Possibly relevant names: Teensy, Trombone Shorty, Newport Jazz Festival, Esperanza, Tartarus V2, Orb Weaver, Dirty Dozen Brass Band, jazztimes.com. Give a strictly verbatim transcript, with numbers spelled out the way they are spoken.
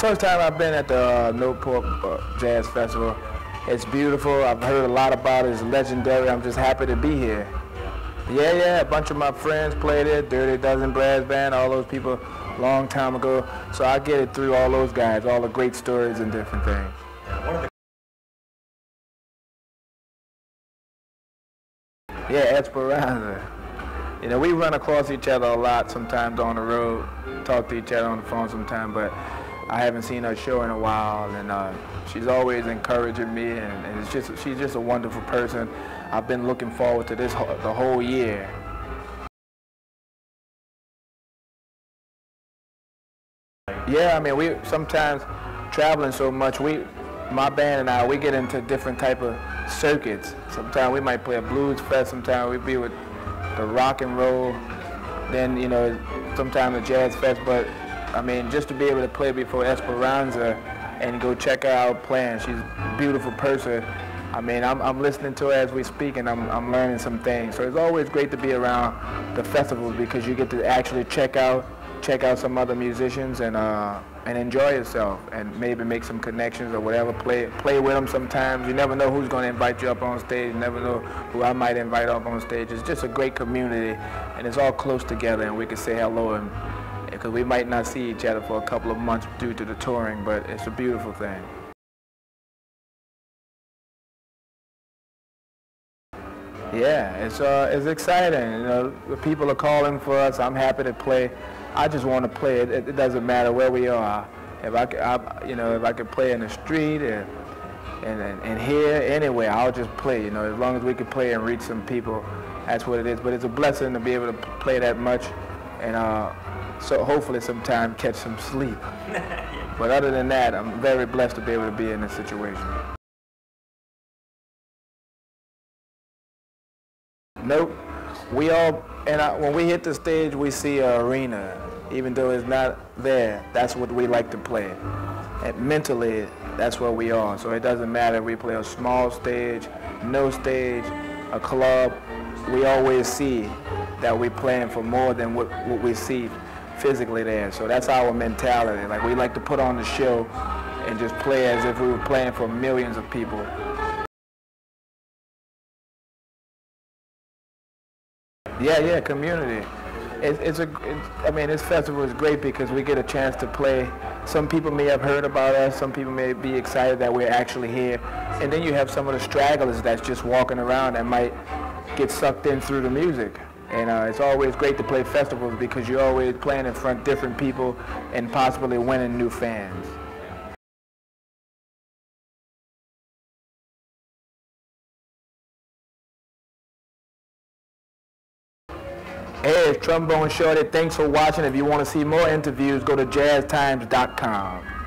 First time I've been at the uh, Newport uh, Jazz Festival. It's beautiful. I've heard a lot about it. It's legendary. I'm just happy to be here. Yeah, yeah, a bunch of my friends played it, Dirty Dozen Brass Band, all those people a long time ago. So I get it through all those guys, all the great stories and different things. Yeah, Esperanza. You know, we run across each other a lot sometimes on the road, talk to each other on the phone sometimes, but I haven't seen her show in a while, and uh, she's always encouraging me, and, and it's just she's just a wonderful person. I've been looking forward to this ho the whole year. Yeah, I mean, we sometimes traveling so much, we, my band and I, we get into different type of circuits. Sometimes we might play a blues fest, sometimes we be with the rock and roll, then, you know, sometimes the jazz fest, but I mean, just to be able to play before Esperanza and go check her out playing. She's a beautiful person. I mean, I'm, I'm listening to her as we speak, and I'm, I'm learning some things. So it's always great to be around the festivals because you get to actually check out, check out some other musicians and uh, and enjoy yourself and maybe make some connections or whatever. Play play with them sometimes. You never know who's going to invite you up on stage. You never know who I might invite up on stage. It's just a great community, and it's all close together, and we can say hello and. Because we might not see each other for a couple of months due to the touring, but it's a beautiful thing. Yeah, it's, uh, it's exciting. You know, the people are calling for us. I'm happy to play. I just want to play. It, it doesn't matter where we are. If I, could, I, you know, if I could play in the street and, and, and, and here, anywhere, I'll just play. You know, as long as we can play and reach some people, that's what it is. But it's a blessing to be able to play that much. And, uh, so hopefully sometime catch some sleep. But other than that, I'm very blessed to be able to be in this situation. Nope. We all, and I, when we hit the stage, we see an arena. Even though it's not there, that's what we like to play. And mentally, that's where we are. So it doesn't matter if we play a small stage, no stage, a club. We always see that we're playing for more than what, what we see physically there. So that's our mentality. Like, we like to put on the show and just play as if we were playing for millions of people. Yeah, yeah, community. It, it's a, it, I mean, this festival is great because we get a chance to play. Some people may have heard about us. Some people may be excited that we're actually here. And then you have some of the stragglers that's just walking around that might get sucked in through the music. And uh, it's always great to play festivals because you're always playing in front of different people and possibly winning new fans. Hey, it's Trombone Shorty. Thanks for watching. If you want to see more interviews, go to jazz times dot com.